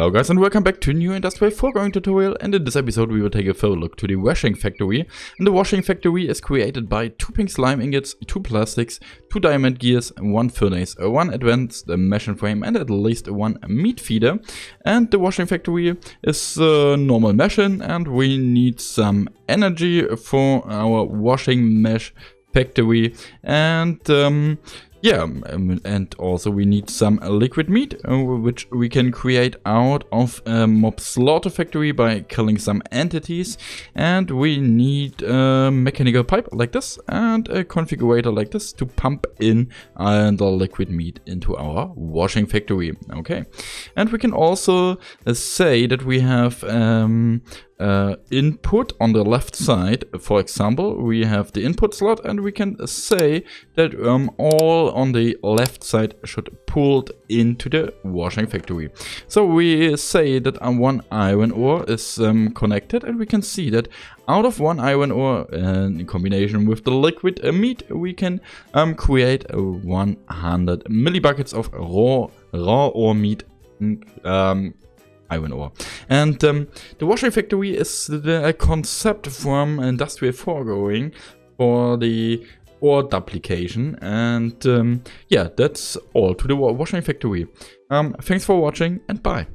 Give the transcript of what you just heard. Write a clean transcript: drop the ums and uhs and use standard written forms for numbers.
Hello guys and welcome back to New Industrial Foregoing tutorial, and in this episode we will take a further look to the washing factory. And the washing factory is created by 2 pink slime ingots, 2 plastics, 2 diamond gears, 1 furnace, 1 advanced mesh frame and at least 1 meat feeder. And the washing factory is normal meshing, and we need some energy for our washing mesh factory. And yeah, and also we need some liquid meat, which we can create out of a mob slaughter factory by killing some entities. And we need a mechanical pipe like this and a configurator like this to pump in the liquid meat into our washing factory. Okay, and we can also say that we have input on the left side. For example, we have the input slot, and we can say that all on the left side should pulled into the washing factory. So we say that one iron ore is connected, and we can see that out of one iron ore, in combination with the liquid meat, we can create 100 millibuckets of raw ore meat. Iron ore. And the washing factory is a concept from Industrial Foregoing for the ore duplication. And yeah, that's all to the washing factory. Thanks for watching and bye.